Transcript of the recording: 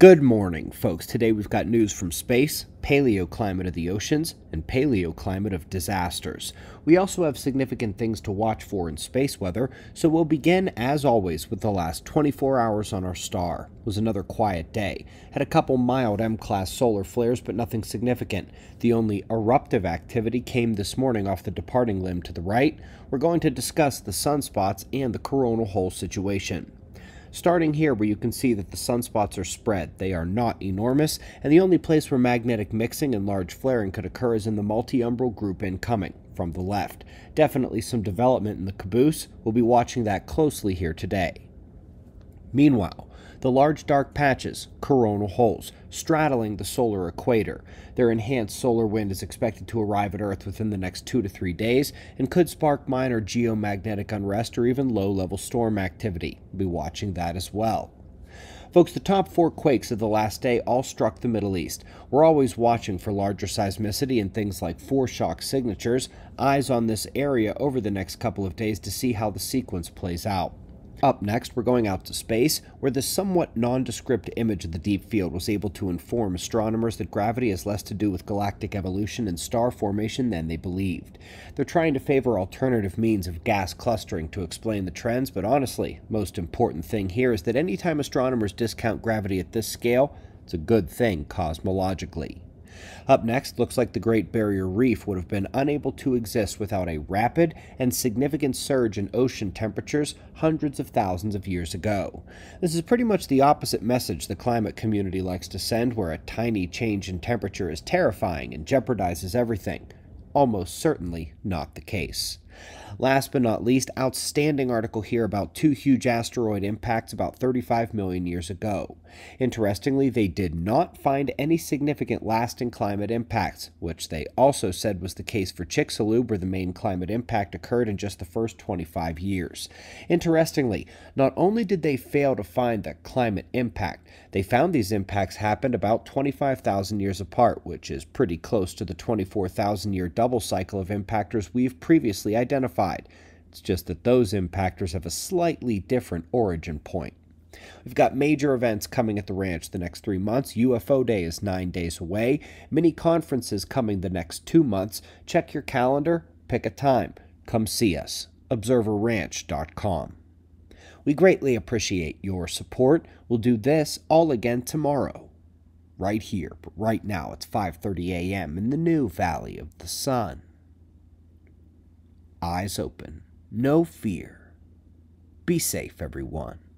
Good morning, folks. Today we've got news from space, paleoclimate of the oceans, and paleoclimate of disasters. We also have significant things to watch for in space weather, so we'll begin, as always, with the last 24 hours on our star. It was another quiet day. Had a couple mild M-class solar flares, but nothing significant. The only eruptive activity came this morning off the departing limb to the right. We're going to discuss the sunspots and the coronal hole situation. Starting here where you can see that the sunspots are spread. They are not enormous, and the only place where magnetic mixing and large flaring could occur is in the multi-umbral group incoming, from the left. Definitely some development in the caboose. We'll be watching that closely here today. Meanwhile, the large dark patches, coronal holes, straddling the solar equator. Their enhanced solar wind is expected to arrive at Earth within the next 2 to 3 days and could spark minor geomagnetic unrest or even low-level storm activity. We'll be watching that as well. Folks, the top 4 quakes of the last day all struck the Middle East. We're always watching for larger seismicity and things like foreshock signatures. Eyes on this area over the next couple of days to see how the sequence plays out. Up next, we're going out to space, where the somewhat nondescript image of the deep field was able to inform astronomers that gravity has less to do with galactic evolution and star formation than they believed. They're trying to favor alternative means of gas clustering to explain the trends, but honestly, most important thing here is that anytime astronomers discount gravity at this scale, it's a good thing cosmologically. Up next, looks like the Great Barrier Reef would have been unable to exist without a rapid and significant surge in ocean temperatures hundreds of thousands of years ago. This is pretty much the opposite message the climate community likes to send, where a tiny change in temperature is terrifying and jeopardizes everything. Almost certainly not the case. Last but not least, outstanding article here about 2 huge asteroid impacts about 35 million years ago. Interestingly, they did not find any significant lasting climate impacts, which they also said was the case for Chicxulub, where the main climate impact occurred in just the first 25 years. Interestingly, not only did they fail to find the climate impact, they found these impacts happened about 25,000 years apart, which is pretty close to the 24,000-year double cycle of impactors we've previously identified. It's just that those impactors have a slightly different origin point. We've got major events coming at the ranch the next 3 months. UFO Day is 9 days away. Mini conferences coming the next 2 months. Check your calendar, pick a time. Come see us. ObserverRanch.com. We greatly appreciate your support. We'll do this all again tomorrow, right here. But right now it's 5:30 a.m. in the new Valley of the Sun. Eyes open, no fear. Be safe, everyone.